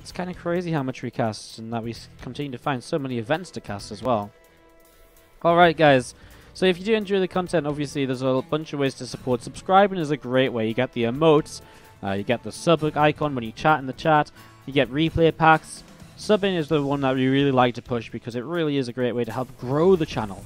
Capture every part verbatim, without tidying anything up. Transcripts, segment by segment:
It's kind of crazy how much we cast and that we continue to find so many events to cast as well. Alright guys, so if you do enjoy the content, obviously there's a bunch of ways to support. Subscribing is a great way. You get the emotes, uh, you get the sub icon when you chat in the chat, you get replay packs. Subbing is the one that we really like to push because it really is a great way to help grow the channel.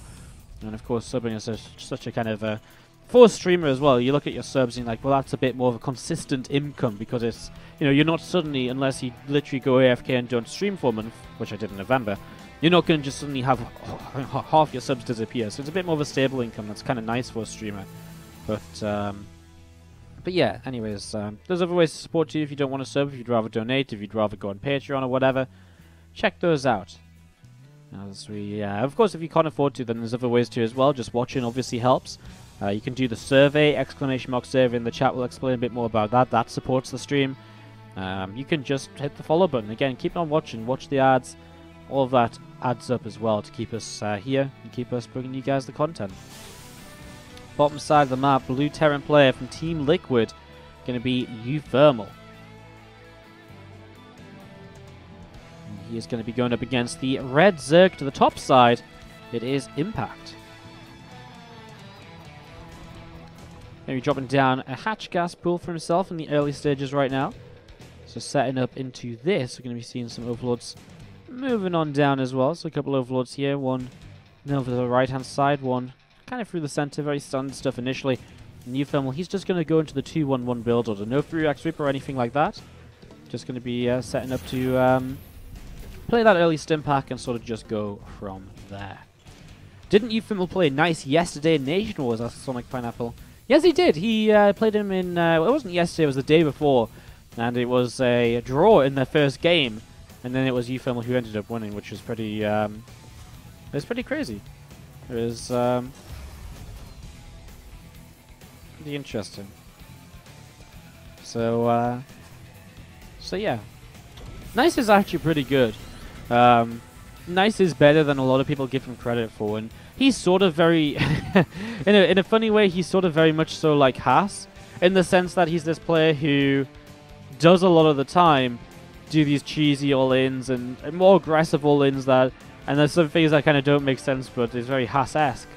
And of course subbing is a, such a kind of a... For a streamer as well, you look at your subs and you're like, well, that's a bit more of a consistent income because it's, you know, you're not suddenly, unless you literally go A F K and don't stream for a month, which I did in November, you're not going to just suddenly have oh, half your subs disappear. So it's a bit more of a stable income. That's kind of nice for a streamer. But, um, but yeah, anyways, um, there's other ways to support you if you don't want to sub, if you'd rather donate, if you'd rather go on Patreon or whatever. Check those out. As we, uh, of course, if you can't afford to, then there's other ways to as well. Just watching obviously helps. Uh, you can do the survey, exclamation mark survey in the chat, we'll explain a bit more about that, that supports the stream. Um, you can just hit the follow button, again, keep on watching, watch the ads, all of that adds up as well to keep us uh, here and keep us bringing you guys the content. Bottom side of the map, blue Terran player from Team Liquid, going to be uThermal. He is going to be going up against the red Zerg to the top side, it is Impact. Maybe dropping down a hatch gas pool for himself in the early stages right now. So setting up into this, we're going to be seeing some overlords moving on down as well. So a couple of overlords here, one over the right hand side, one kind of through the centre, very standard stuff initially. And uThermal, he's just going to go into the two one one build order, no three rack sweep or anything like that. Just going to be uh, setting up to um, play that early stim pack and sort of just go from there. Didn't uThermal play nice yesterday in Nation Wars after Sonic Pineapple? Yes, he did. He uh, played him in, uh, well, it wasn't yesterday, it was the day before, and it was a draw in their first game, and then it was uThermal who ended up winning, which was pretty, um, it was pretty crazy. It was um, pretty interesting. So, uh, so yeah. Nice is actually pretty good. Um, nice is better than a lot of people give him credit for, and he's sort of very, in, a, in a funny way, he's sort of very much so like Haas, in the sense that he's this player who does a lot of the time do these cheesy all-ins and, and more aggressive all-ins that, and there's some things that kind of don't make sense, but it's very Haas-esque.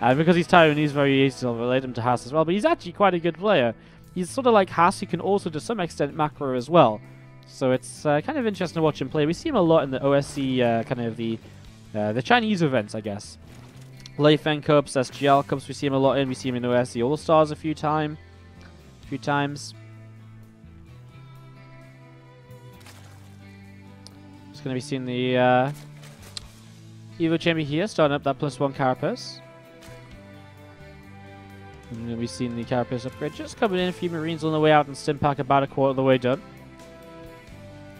And uh, because he's Taiwanese, very easy to relate him to Haas as well, but he's actually quite a good player. He's sort of like Haas, who can also to some extent macro as well. So it's uh, kind of interesting to watch him play. We see him a lot in the O S C, uh, kind of the, uh, the Chinese events, I guess. Layfen cups, S G L cups, we see him a lot in, we see him in O S C All-Stars a few time, a few times. Just going to be seeing the uh, Evo Chamber here, starting up that plus one Carapace. And then we've seen the Carapace upgrade just coming in, a few Marines on the way out and Stimpak about a quarter of the way done.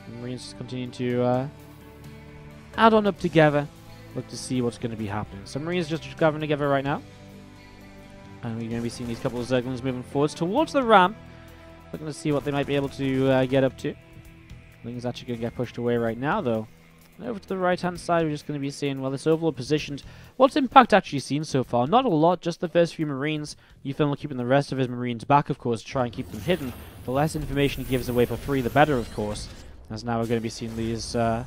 And Marines just continuing to uh, add on up together. Look to see what's going to be happening. So Marines just gathering together right now. And we're going to be seeing these couple of Zerglings moving forwards towards the ramp. Looking to see what they might be able to uh, get up to. I think it's actually going to get pushed away right now, though. And over to the right-hand side, we're just going to be seeing, well, this overlord positioned. What's Impact actually seen so far? Not a lot, just the first few Marines. uThermal keeping the rest of his Marines back, of course, to try and keep them hidden. The less information he gives away for free, the better, of course. As now we're going to be seeing these... Uh,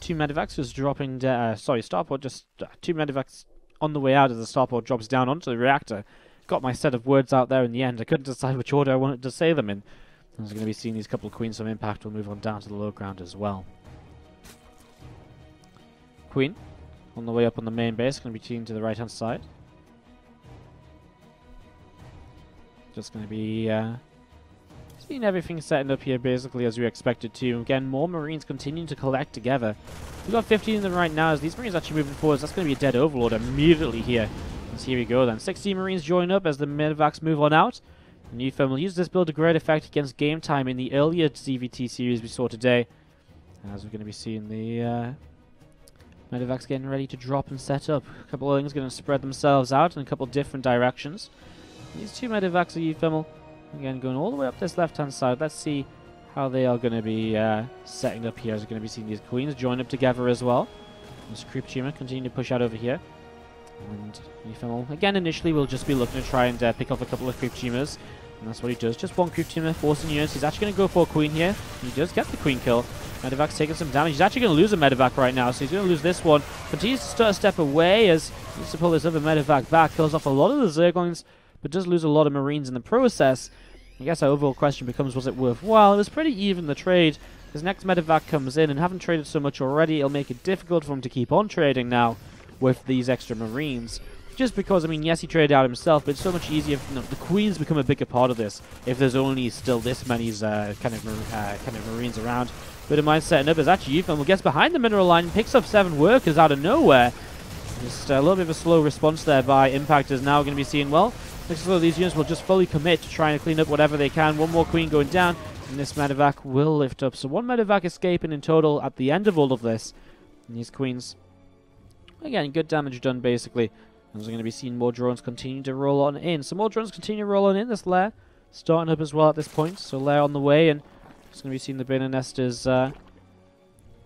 Two Medivacs was dropping, uh, sorry, Starport, just uh, two Medivacs on the way out as the Starport drops down onto the reactor. Got my set of words out there in the end. I couldn't decide which order I wanted to say them in. I was going to be seeing these couple of Queens from Impact. We'll move on down to the low ground as well. Queen, on the way up on the main base, going to be tuning to the right-hand side. Just going to be... Uh, Seeing everything setting up here basically as we expected to. Again, more Marines continuing to collect together. We've got fifteen of them right now as these Marines actually moving forwards. That's going to be a dead overlord immediately here. And here we go then. sixteen Marines join up as the Medivacs move on out. And uThermal will use this build to great effect against game time in the earlier C V T series we saw today. As we're going to be seeing the uh, Medivacs getting ready to drop and set up. A couple of things going to spread themselves out in a couple different directions. These two Medivacs are uThermal. Again, going all the way up this left-hand side. Let's see how they are going to be uh, setting up here. As we're going to be seeing these Queens join up together as well. This Creep Tumor continuing to push out over here. And uThermal, again, initially, we'll just be looking to try and uh, pick off a couple of Creep Tumors. And that's what he does. Just one creep team there, forcing units. He's actually going to go for a queen here. He does get the queen kill. Medivac's taking some damage. He's actually going to lose a Medivac right now, so he's going to lose this one. Continues to start a step away as he needs to pull this other Medivac back. Kills off a lot of the Zerglings, but does lose a lot of Marines in the process. I guess our overall question becomes, was it worthwhile? It was pretty even, the trade. His next Medivac comes in, and haven't traded so much already, it'll make it difficult for him to keep on trading now with these extra Marines. Just because, I mean, yes, he traded out himself, but it's so much easier. You know, the Queens become a bigger part of this if there's only still this many uh, kind of uh, kind of Marines around. But in mind setting up is actually uThermal gets behind the mineral line, picks up seven workers out of nowhere. Just a little bit of a slow response there by Impact is now going to be seeing, well, looks as though these units will just fully commit to trying to clean up whatever they can. One more Queen going down, and this Medivac will lift up. So one Medivac escaping in total at the end of all of this. And these Queens, again, good damage done basically. And we're going to be seeing more drones continue to roll on in. So more drones continue to roll on in. This lair starting up as well at this point. So lair on the way, and it's going to be seeing the Bayonet Nest is uh,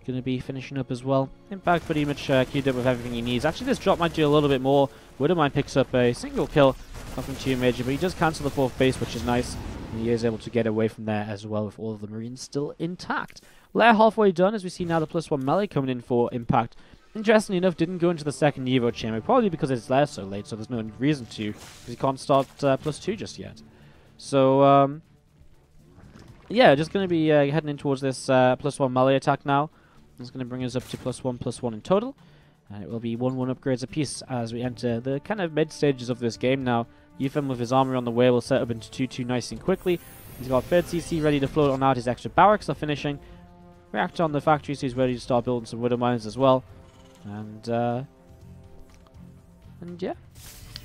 going to be finishing up as well. Impact pretty much uh, queued up with everything he needs. Actually, this drop might do a little bit more. Widowmine picks up a single kill, nothing too major, but he does cancel the fourth base, which is nice. And he is able to get away from there as well with all of the Marines still intact. Lair halfway done, as we see now the plus one melee coming in for Impact. Interestingly enough, didn't go into the second Evo chamber, probably because it's there so late, so there's no reason to, because he can't start uh, plus two just yet. So, um, yeah, just going to be uh, heading in towards this uh, plus one melee attack now. It's going to bring us up to plus one, plus one in total, and it will be one, one upgrades apiece as we enter the kind of mid stages of this game now. uThermal with his armory on the way will set up into two, two nice and quickly. He's got third C C ready to float on out. His extra barracks are finishing. Reactor on the factory, so he's ready to start building some widow mines as well. And, uh, and yeah,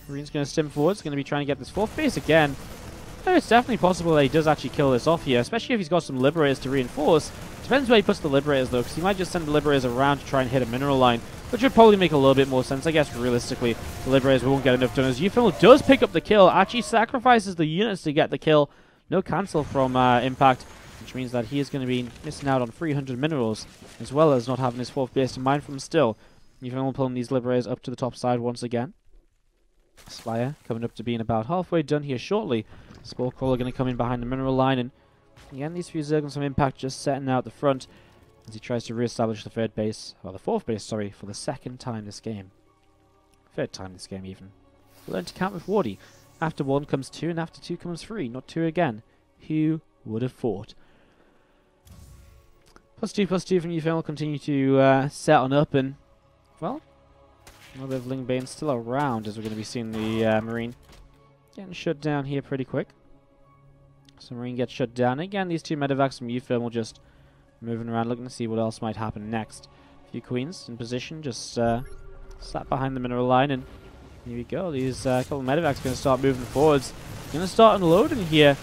Marine's going to stim forward. He's going to be trying to get this fourth base again. No, it's definitely possible that he does actually kill this off here, especially if he's got some Liberators to reinforce. Depends where he puts the Liberators, though, because he might just send the Liberators around to try and hit a mineral line, which would probably make a little bit more sense, I guess, realistically. The Liberators won't get enough done, as uThermal does pick up the kill, actually sacrifices the units to get the kill. No cancel from uh, Impact, which means that he is going to be missing out on three hundred minerals, as well as not having his fourth base to mine from still. uThermal pulling these Liberators up to the top side once again. Slayer coming up to being about halfway done here shortly. Sporecrawler going to come in behind the mineral line, and again, these few Zerglings from Impact just setting out the front as he tries to re-establish the third base, or the fourth base, sorry, for the second time this game. Third time this game, even. Learn to count with Wardy. After one comes two, and after two comes three, not two again. Who would have thought? Plus two, plus two from uThermal continue to uh, set on up, and, well, a little bit of Ling Bane still around as we're going to be seeing the uh, Marine getting shut down here pretty quick. So Marine gets shut down. Again, these two Medivacs from uThermal just moving around, looking to see what else might happen next. A few Queens in position, just uh, slap behind the mineral line, and here we go. These uh, couple of Medivacs going to start moving forwards. Going to start unloading here.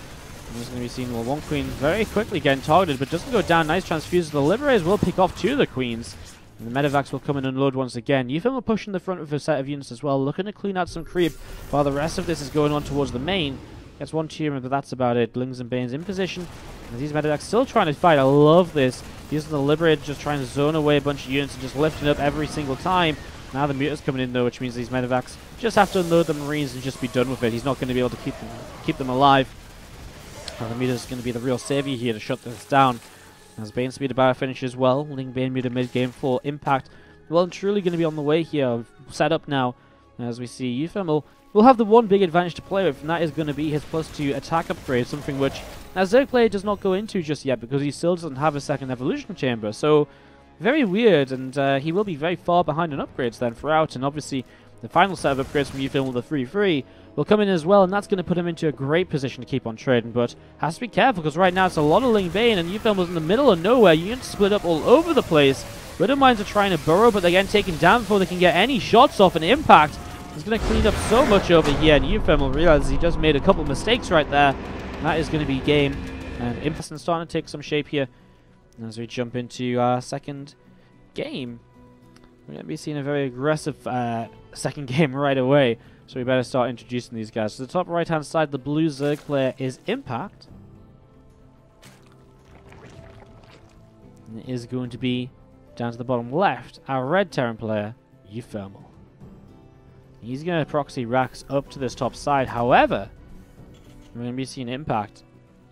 I'm just going to be seeing, well, one Queen very quickly getting targeted, but doesn't go down. Nice transfuser. The Liberators will pick off two of the Queens, and the Medivacs will come and unload once again. uThermal pushing the front with a set of units as well, looking to clean out some creep, while the rest of this is going on towards the main. Gets one tier, but that's about it. Lings and Banes in position. And these Medivacs still trying to fight. I love this. Using the Liberator, just trying to zone away a bunch of units and just lifting up every single time. Now the Muta's coming in, though, which means these Medivacs just have to unload the Marines and just be done with it. He's not going to be able to keep them, keep them alive. And the Muta's going to be the real savior here to shut this down. As Bane Speeder Battle finishes well, Ling Bane Muta mid-game for Impact. Well and truly going to be on the way here, set up now. As we see, uThermal will have the one big advantage to play with, and that is going to be his plus two attack upgrade, something which a Zerg player does not go into just yet because he still doesn't have a second evolution chamber. So, very weird, and uh, he will be very far behind in upgrades then throughout, and obviously the final set of upgrades from uThermal, the three three, will come in as well, and that's going to put him into a great position to keep on trading, but has to be careful because right now it's a lot of Ling Bane, and uThermal's in the middle of nowhere. Units split up all over the place. Widowmines are trying to burrow, but they're getting taken down before they can get any shots off an Impact. He's going to clean up so much over here, and uThermal realizes he just made a couple mistakes right there. And that is going to be game, and Impact is starting to take some shape here as we jump into our second game. We're going to be seeing a very aggressive uh, second game right away, so we better start introducing these guys. So the top right-hand side, the blue Zerg player is Impact, and it is going to be down to the bottom left, our red Terran player, uThermal. He's going to proxy racks up to this top side. However, We're going to be seeing Impact.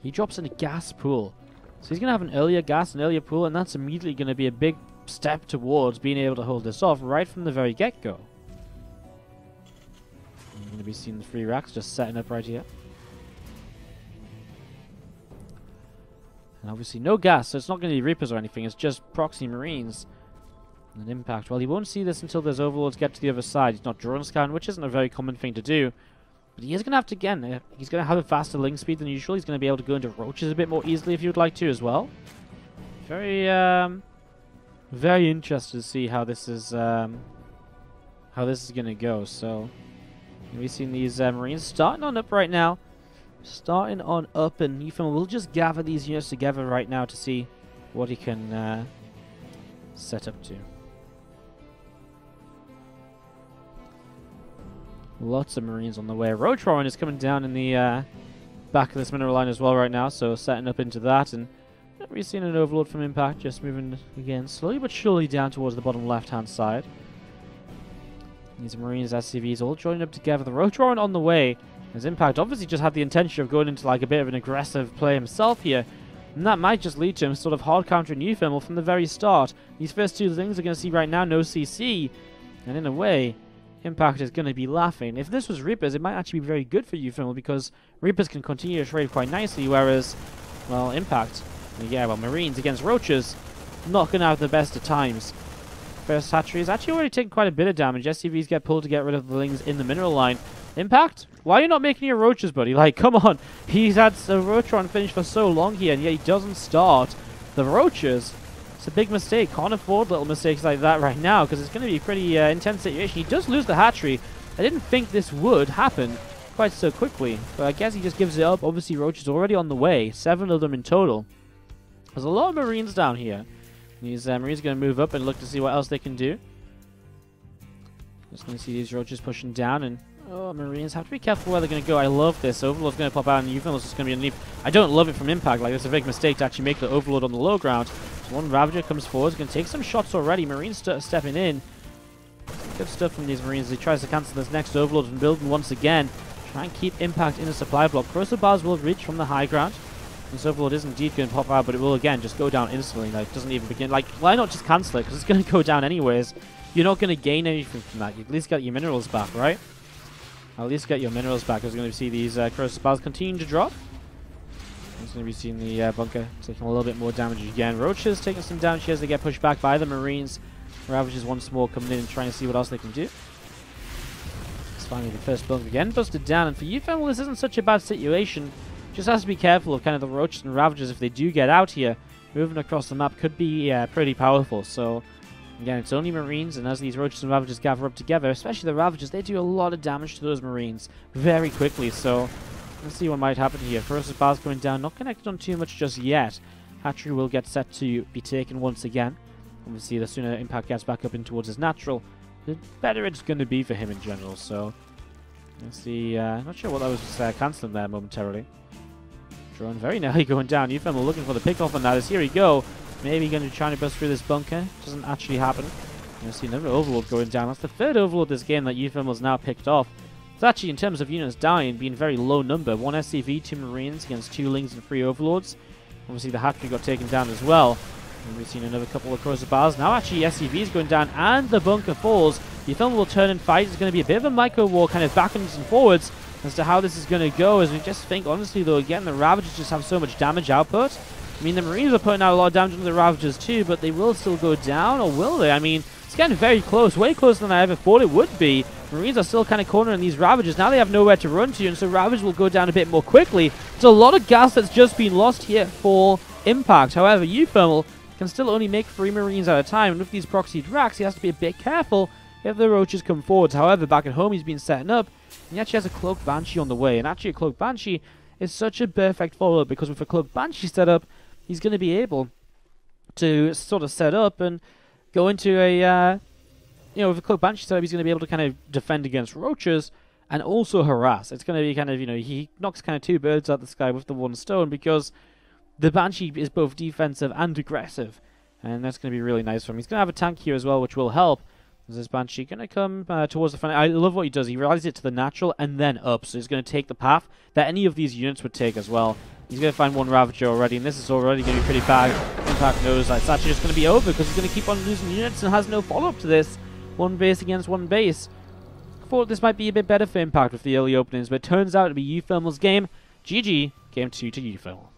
He drops in a gas pool. So he's going to have an earlier gas, an earlier pool, and that's immediately going to be a big step towards being able to hold this off right from the very get-go. I'm going to be seeing the three racks just setting up right here. And obviously no gas, so it's not going to be Reapers or anything, it's just Proxy Marines. And an Impact. Well, he won't see this until those Overlords get to the other side. He's not drone scan, which isn't a very common thing to do. But he is going to have to, again, uh, he's going to have a faster link speed than usual. He's going to be able to go into Roaches a bit more easily if you would like to as well. Very, um... Very interested to see how this is, um... how this is going to go, so... We've seen these uh, Marines starting on up right now. Starting on up, and Ethan will just gather these units together right now to see what he can, uh... set up to. Lots of Marines on the way. Road Roarin is coming down in the uh, back of this mineral line as well right now, so setting up into that. And we've seen an Overlord from Impact, just moving again slowly but surely down towards the bottom left-hand side. These Marines, S C Vs, all joining up together. The Road Roarin on the way, as Impact obviously just had the intention of going into like a bit of an aggressive play himself here. And that might just lead to him sort of hard countering uThermal from the very start. These first two things we're going to see right now, no C C. And in a way, Impact is going to be laughing. If this was Reapers, it might actually be very good for uThermal because Reapers can continue to trade quite nicely, whereas, well, Impact, yeah, well, Marines against Roaches, not going to have the best of times. First hatchery is actually already taking quite a bit of damage. S C Vs get pulled to get rid of the things in the mineral line. Impact? Why are you not making your Roaches, buddy? Like, come on. He's had the Roatron finish for so long here, and yet he doesn't start the Roaches. It's a big mistake. Can't afford little mistakes like that right now, because it's going to be a pretty uh, intense situation. He does lose the hatchery. I didn't think this would happen quite so quickly, but I guess he just gives it up. Obviously, Roaches already on the way. Seven of them in total. There's a lot of Marines down here. These uh, Marines are going to move up and look to see what else they can do. Just going to see these Roaches pushing down, and oh, Marines have to be careful where they're going to go. I love this. Overlord's going to pop out, and uThermal's just going to be underneath. I don't love it from Impact. Like, it's a big mistake to actually make the Overlord on the low ground. So one Ravager comes forward. He's going to take some shots already. Marines st stepping in. Good stuff from these Marines. He tries to cancel this next Overlord and building once again. Try and keep Impact in a supply block. Crossbow bars will reach from the high ground. This Overlord is indeed going to pop out, but it will, again, just go down instantly. Like, it doesn't even begin. Like, why not just cancel it? Because it's going to go down anyways. You're not going to gain anything from that. You at least get your minerals back, right? At least get your minerals back. I was going to see these uh, Corrosive Bars continue to drop. I'm just going to be seeing the uh, bunker taking a little bit more damage again. Roaches taking some damage here as they get pushed back by the Marines. Ravagers once more coming in and trying to see what else they can do. It's finally the first bunker again busted down. And for uThermal, this isn't such a bad situation. Just has to be careful of kind of the Roaches and Ravagers if they do get out here. Moving across the map could be uh, pretty powerful. So again, it's only Marines, and as these Roaches and Ravagers gather up together, especially the Ravagers, they do a lot of damage to those Marines very quickly, so let's see what might happen here. Corrosive Bars going down, not connected on too much just yet. Hatchery will get set to be taken once again. Obviously, the sooner Impact gets back up in towards his natural, the better it's going to be for him in general, so let's see. Uh, not sure what that was just uh, cancelling there momentarily. Drone very nearly going down. uThermal looking for the pickoff on that. As here we go. Maybe going to try to bust through this bunker. Doesn't actually happen. You'll see another Overlord going down. That's the third Overlord this game that uThermal's now picked off. It's actually, in terms of units dying, being very low number. One S C V, two Marines against two Lings and three Overlords. Obviously, the Hatchery got taken down as well. And we've seen another couple of Corrosive Bars. Now, actually, S C V's going down and the bunker falls. uThermal will turn and fight. It's going to be a bit of a micro war, kind of backwards and forwards as to how this is going to go. As we just think, honestly, though, again, the Ravagers just have so much damage output. I mean, the Marines are putting out a lot of damage on the Ravagers too, but they will still go down, or will they? I mean, it's getting very close, way closer than I ever thought it would be. Marines are still kind of cornering these Ravagers. Now they have nowhere to run to, and so Ravage will go down a bit more quickly. There's a lot of gas that's just been lost here for Impact. However, uThermal can still only make three Marines at a time, and with these proxied racks, he has to be a bit careful if the Roaches come forwards. However, back at home, he's been setting up, and he actually has a Cloaked Banshee on the way, and actually a Cloaked Banshee is such a perfect follow-up, because with a Cloaked Banshee set up, he's going to be able to sort of set up and go into a, uh, you know, with a Cloaked Banshee setup, he's going to be able to kind of defend against Roaches and also harass. It's going to be kind of, you know, he knocks kind of two birds out of the sky with the one stone because the Banshee is both defensive and aggressive. And that's going to be really nice for him. He's going to have a tank here as well, which will help. Is this Banshee going to come uh, towards the front? I love what he does. He rallies it to the natural and then up. So he's going to take the path that any of these units would take as well. He's going to find one Ravager already, and this is already going to be pretty bad. Impact knows that it's actually just going to be over because he's going to keep on losing units and has no follow-up to this. One base against one base. I thought this might be a bit better for Impact with the early openings, but it turns out to be uThermal's game. G G, game two to uThermal.